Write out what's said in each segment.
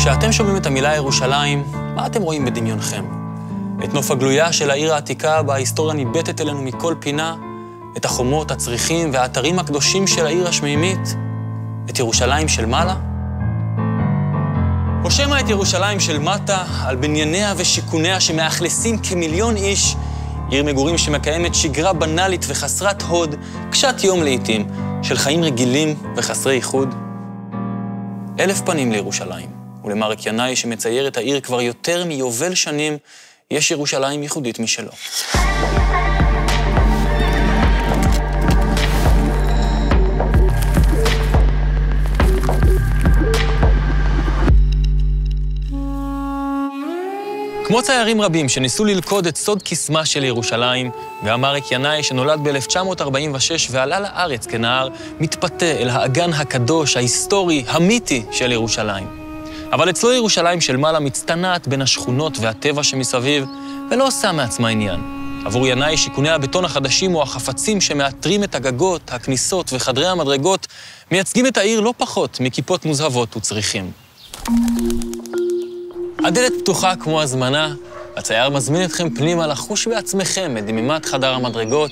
כשאתם שומעים את המילה ירושלים, מה אתם רואים בדמיונכם? את נוף הגלויה של העיר העתיקה, בה ההיסטוריה ניבטת אלינו מכל פינה, את החומות, הצריחים והאתרים הקדושים של העיר השמימית, את ירושלים של מעלה? או שמא את ירושלים של מטה, על בנייניה ושיכוניה שמאכלסים כמיליון איש, עיר מגורים שמקיימת שגרה בנאלית וחסרת הוד, קשת יום לעיתים, של חיים רגילים וחסרי ייחוד. אלף פנים לירושלים, ולמרק ינאי שמצייר את העיר כבר יותר מיובל שנים, יש ירושלים ייחודית משלו. כמו ציירים רבים שניסו ללכוד את סוד קסמה של ירושלים, גם מרק ינאי שנולד ב-1946 ועלה לארץ כנער, מתפתה אל האגן הקדוש, ההיסטורי, המיתי של ירושלים. אבל אצלו ירושלים של מעלה מצטנעת בין השכונות והטבע שמסביב, ולא עושה מעצמה עניין. עבור ינאי שיכוני הבטון החדשים או החפצים שמאתרים את הגגות, הכניסות וחדרי המדרגות, מייצגים את העיר לא פחות מכיפות מוזהבות וצריחים. הדלת פתוחה כמו הזמנה, הצייר מזמין אתכם פנימה לחוש בעצמכם את דמימת חדר המדרגות,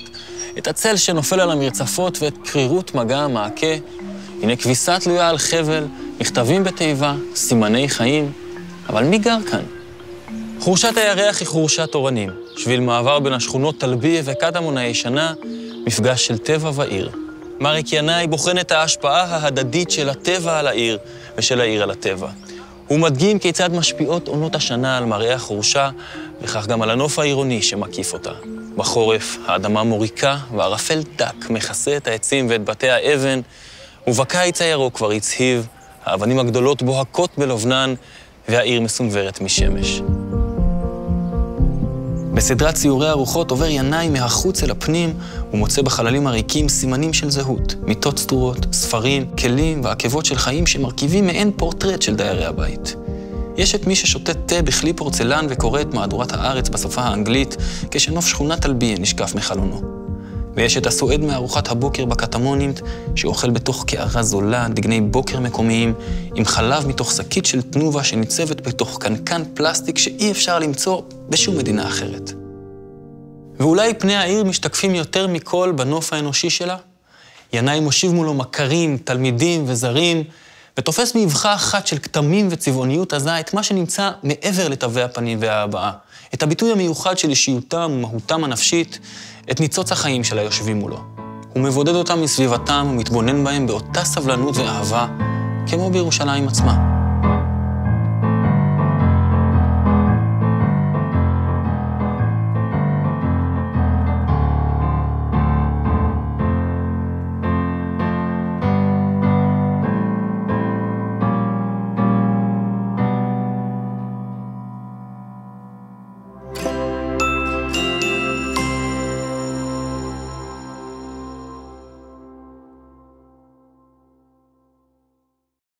את הצל שנופל על המרצפות ואת קרירות מגע המעקה. הנה כביסה תלויה על חבל, מכתבים בתיבה, סימני חיים. אבל מי גר כאן? חורשת הירח היא חורשת אורנים, שביל מעבר בין השכונות תלבי וקדמון הישנה, מפגש של טבע ועיר. מרק ינאי בוחן את ההשפעה ההדדית של הטבע על העיר ושל העיר על הטבע. הוא מדגים כיצד משפיעות עונות השנה על מראה החורשה, וכך גם על הנוף העירוני שמקיף אותה. בחורף, האדמה מוריקה והערפל דק מכסה את העצים ואת בתי האבן, ובקיץ הירוק כבר הצהיב, האבנים הגדולות בוהקות בלובנן, והעיר מסונברת משמש. בסדרת ציורי הרוחות עובר ינאי מהחוץ אל הפנים, ומוצא בחללים הריקים סימנים של זהות, מיטות סתורות, ספרים, כלים ועקבות של חיים שמרכיבים מעין פורטרט של דיירי הבית. יש את מי ששותה תה בכלי פורצלן וקורא את מהדורת הארץ בשפה האנגלית, כשנוף שכונת תלביה נשקף מחלונו. ויש את הסועד מארוחת הבוקר בקטמונית, שאוכל בתוך קערה זולה דגני בוקר מקומיים, עם חלב מתוך שקית של תנובה שניצבת בתוך קנקן פלסטיק שאי אפשר למצוא בשום מדינה אחרת. ואולי פני העיר משתקפים יותר מכל בנוף האנושי שלה? ינאי מושיב מולו מכרים, תלמידים וזרים, ותופס מבחה אחת של כתמים וצבעוניות עזה את מה שנמצא מעבר לתווי הפנים וההבעה, את הביטוי המיוחד של אישיותם ומהותם הנפשית, את ניצוץ החיים של היושבים מולו. הוא מבודד אותם מסביבתם ומתבונן בהם באותה סבלנות ואהבה, כמו בירושלים עצמה.